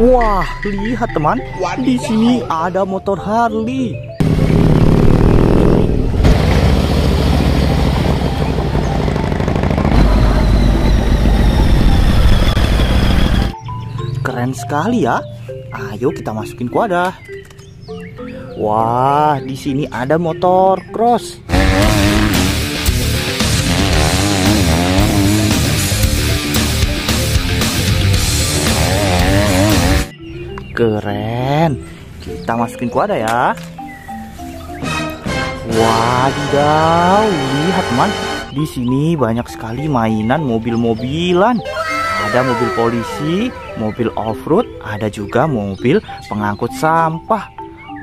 Wah, lihat teman, di sini ada motor Harley. Keren sekali ya. Ayo kita masukin ke wadah. Wah, di sini ada motor cross. Keren, kita masukin ke wadah ya. Wadidaw, lihat teman, di sini banyak sekali mainan mobil-mobilan. Ada mobil polisi, mobil off-road, ada juga mobil pengangkut sampah.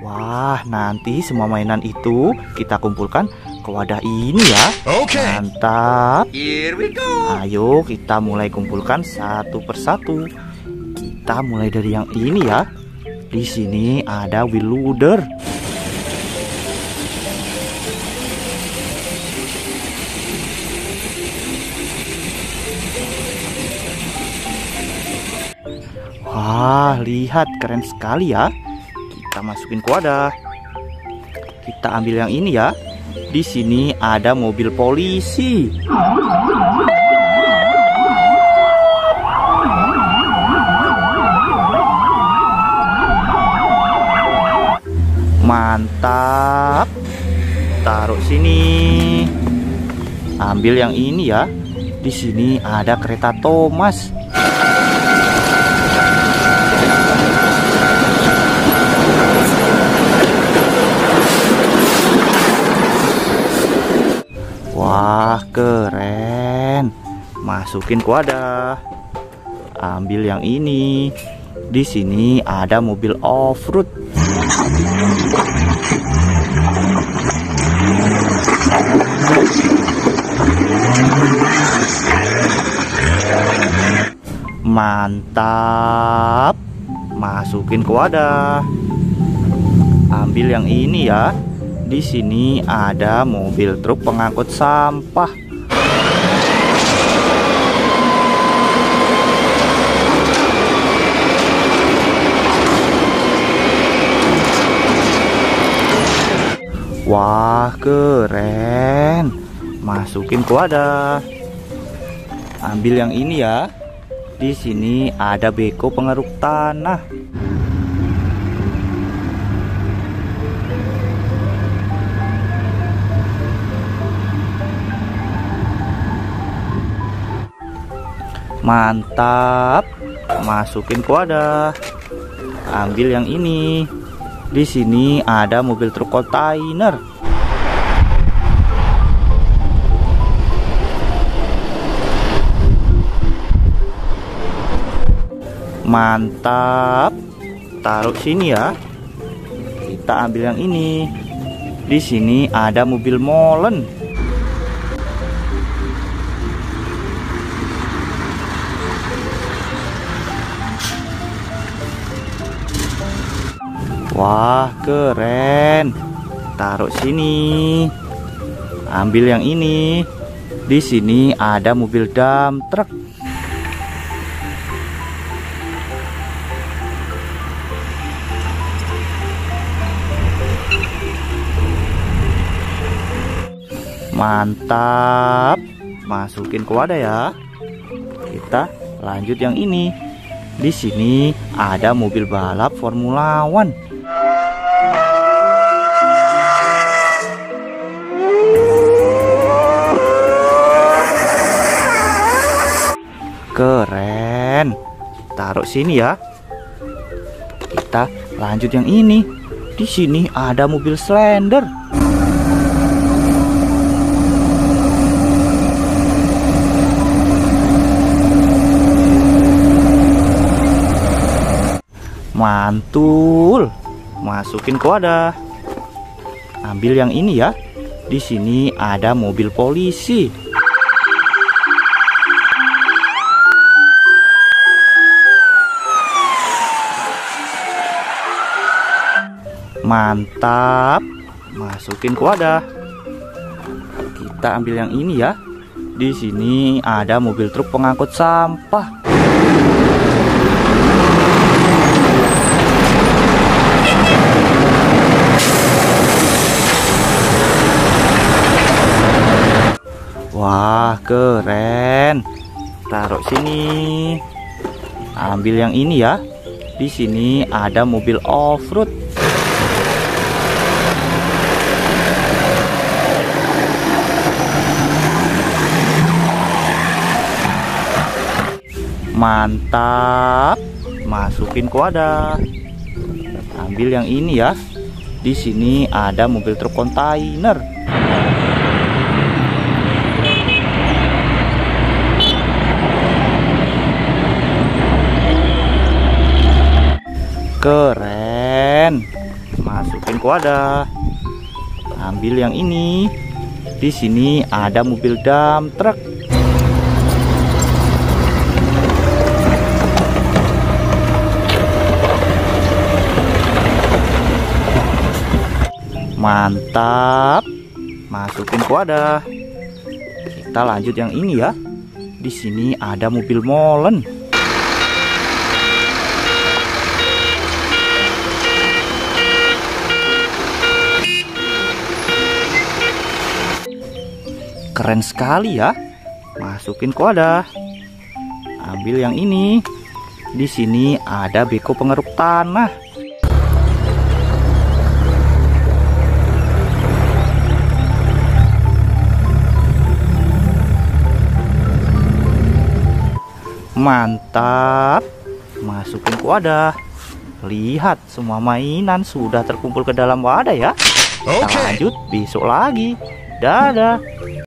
Wah, nanti semua mainan itu kita kumpulkan ke wadah ini ya. Oke. Mantap. Here we go. Ayo kita mulai kumpulkan satu persatu. Kita mulai dari yang ini ya. Di sini ada wheel loader. Wah, lihat keren sekali ya. Kita masukin ke wadah. Kita ambil yang ini ya. Di sini ada mobil polisi. Mantap. Taruh sini. Ambil yang ini ya. Di sini ada kereta Thomas. Wah, keren. Masukin ke wadah. Ambil yang ini. Di sini ada mobil off-road. Mantap. Masukin ke wadah. Ambil yang ini ya. Di sini ada mobil truk pengangkut sampah. Wah, keren. Masukin ke wadah. Ambil yang ini ya. Di sini ada Beko pengeruk tanah. Mantap. Masukin ke wadah. Ambil yang ini. Di sini ada mobil truk kontainer. Mantap. Taruh sini ya. Kita ambil yang ini. Di sini ada mobil molen. Wah, keren. Taruh sini. Ambil yang ini. Di sini ada mobil dump truck. Mantap. Masukin ke wadah ya. Kita lanjut yang ini. Di sini ada mobil balap Formula One. Keren. Taruh sini ya. Kita lanjut yang ini. Di sini ada mobil Slender. Mantul. Masukin ke wadah. Ambil yang ini ya. Di sini ada mobil polisi. Mantap. Masukin ke wadah. Kita ambil yang ini ya. Di sini ada mobil truk pengangkut sampah. Keren. Taruh sini. Ambil yang ini ya. Di sini ada mobil off-road. Mantap. Masukin ke wadah. Ambil yang ini ya. Di sini ada mobil truk kontainer. Keren. Masukin ke wadah. Ambil yang ini. Di sini ada mobil dump truck. Mantap. Masukin ke wadah. Kita lanjut yang ini ya. Di sini ada mobil molen. Keren sekali ya. Masukin ke wadah. Ambil yang ini. Di sini ada beko pengeruk tanah. Mantap. Masukin ke wadah. Lihat, semua mainan sudah terkumpul ke dalam wadah ya. Kita lanjut besok lagi. Dadah.